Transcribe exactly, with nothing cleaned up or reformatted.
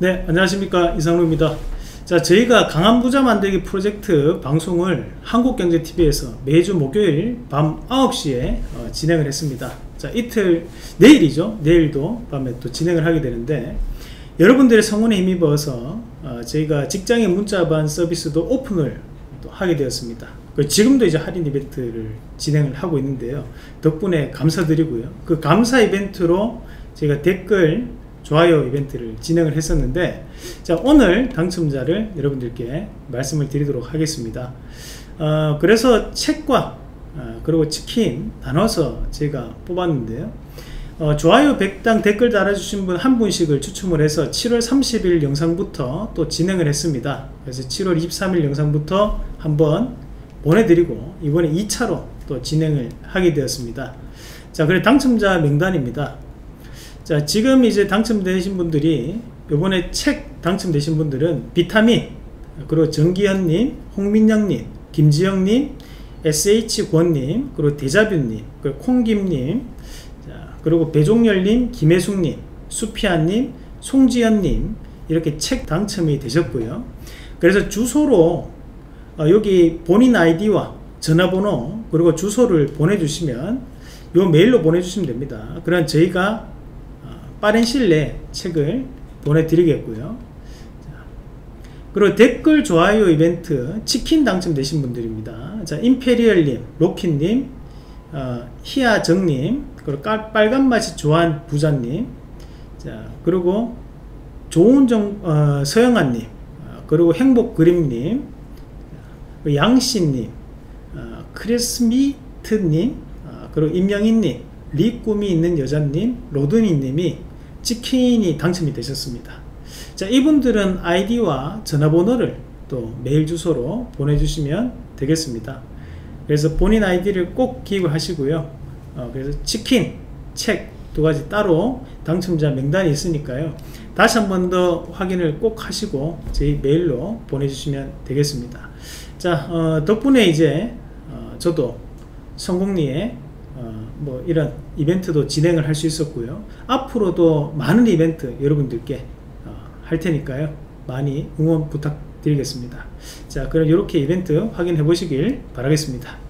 네, 안녕하십니까, 이상로입니다. 자, 저희가 강한 부자 만들기 프로젝트 방송을 한국경제티비에서 매주 목요일 밤 아홉 시에 어, 진행을 했습니다. 자, 이틀 내일이죠. 내일도 밤에 또 진행을 하게 되는데, 여러분들의 성원에 힘입어서 어, 저희가 직장인 문자반 서비스도 오픈을 또 하게 되었습니다. 지금도 이제 할인 이벤트를 진행을 하고 있는데요, 덕분에 감사드리고요. 그 감사 이벤트로 저희가 댓글 좋아요 이벤트를 진행을 했었는데, 자, 오늘 당첨자를 여러분들께 말씀을 드리도록 하겠습니다. 어, 그래서 책과 어, 그리고 치킨 나눠서 제가 뽑았는데요, 어, 좋아요 백 당 댓글 달아주신 분 한 분씩을 추첨을 해서 칠월 삼십일 영상부터 또 진행을 했습니다. 그래서 칠월 이십삼일 영상부터 한번 보내드리고, 이번에 이 차로 또 진행을 하게 되었습니다. 자, 그래 당첨자 명단입니다. 자, 지금 이제 당첨되신 분들이, 요번에 책 당첨되신 분들은 비타민, 그리고 정기현님, 홍민영님, 김지영님, 에스에이치 권님, 그리고 데자뷰님, 그리고 콩김님, 자, 그리고 배종열님, 김혜숙님, 수피아님, 송지현님, 이렇게 책 당첨이 되셨고요. 그래서 주소로 어, 여기 본인 아이디와 전화번호, 그리고 주소를 보내주시면, 요 메일로 보내주시면 됩니다. 그럼 저희가 빠른 시일내 책을 보내드리겠고요. 자, 그리고 댓글 좋아요 이벤트 치킨 당첨되신 분들입니다. 자, 임페리얼님, 로키님, 어, 희아정님, 그리고 깔, 빨간 맛이 좋아한 부자님, 자, 그리고 좋은정 어, 서영아님, 어, 그리고 행복 그림님, 어, 양씨님, 어, 크리스미트님, 어, 그리고 임영희님, 리꿈이 있는 여자님, 로드니님이 치킨이 당첨이 되셨습니다. 자, 이분들은 아이디와 전화번호를 또 메일 주소로 보내주시면 되겠습니다. 그래서 본인 아이디를 꼭 기입을 하시고요. 어, 그래서 치킨, 책 두 가지 따로 당첨자 명단이 있으니까요, 다시 한 번 더 확인을 꼭 하시고 저희 메일로 보내주시면 되겠습니다. 자, 어, 덕분에 이제 어, 저도 성공리에 어, 뭐 이런 이벤트도 진행을 할 수 있었고요. 앞으로도 많은 이벤트 여러분들께 어, 할 테니까요, 많이 응원 부탁드리겠습니다. 자, 그럼 이렇게 이벤트 확인해 보시길 바라겠습니다.